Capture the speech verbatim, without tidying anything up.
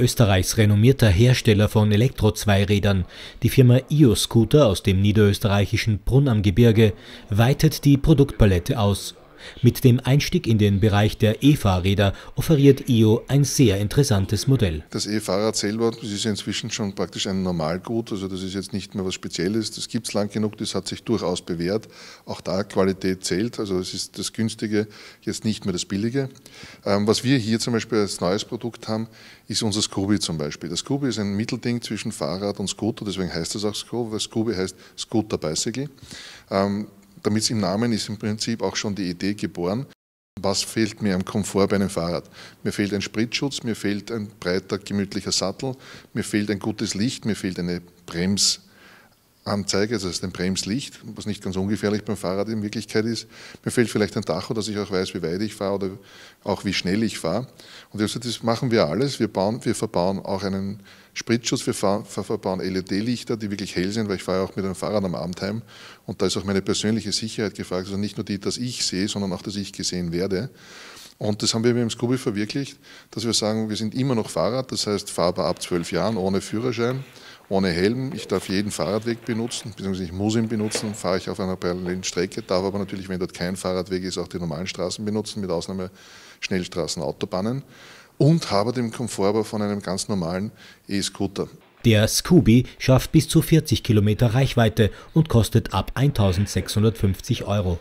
Österreichs renommierter Hersteller von Elektro-Zweirädern, die Firma iO Scooter aus dem niederösterreichischen Brunn am Gebirge, weitet die Produktpalette aus. Mit dem Einstieg in den Bereich der E-Fahrräder offeriert iO ein sehr interessantes Modell. Das E-Fahrrad selber, das ist inzwischen schon praktisch ein Normalgut, also das ist jetzt nicht mehr was Spezielles, das gibt es lang genug, das hat sich durchaus bewährt. Auch da Qualität zählt, also es ist das Günstige, jetzt nicht mehr das Billige. Ähm, was wir hier zum Beispiel als neues Produkt haben, ist unser Scooby zum Beispiel. Das Scooby ist ein Mittelding zwischen Fahrrad und Scooter, deswegen heißt das auch Scooby, weil Scooby heißt Scooter Bicycle. Ähm, Damit es im Namen ist, im Prinzip auch schon die Idee geboren. Was fehlt mir am Komfort bei einem Fahrrad? Mir fehlt ein Spritzschutz, mir fehlt ein breiter, gemütlicher Sattel, mir fehlt ein gutes Licht, mir fehlt eine Bremsanzeige, also das heißt ein Bremslicht, was nicht ganz ungefährlich beim Fahrrad in Wirklichkeit ist. Mir fehlt vielleicht ein Tacho, dass ich auch weiß, wie weit ich fahre oder auch wie schnell ich fahre. Und also das machen wir alles. Wir, bauen, wir verbauen auch einen Spritzschutz, wir verbauen L E D-Lichter, die wirklich hell sind, weil ich fahre auch mit einem Fahrrad am Abend heim und da ist auch meine persönliche Sicherheit gefragt, also nicht nur die, dass ich sehe, sondern auch, dass ich gesehen werde. Und das haben wir mit dem Scooby verwirklicht, dass wir sagen, wir sind immer noch Fahrrad, das heißt fahrbar ab zwölf Jahren, ohne Führerschein, ohne Helm. Ich darf jeden Fahrradweg benutzen, beziehungsweise ich muss ihn benutzen, fahre ich auf einer parallelen Strecke, darf aber natürlich, wenn dort kein Fahrradweg ist, auch die normalen Straßen benutzen, mit Ausnahme Schnellstraßen, Autobahnen. Und habe den Komfort aber von einem ganz normalen E-Scooter. Der Scooby schafft bis zu vierzig Kilometer Reichweite und kostet ab eintausendsechshundertfünfzig Euro.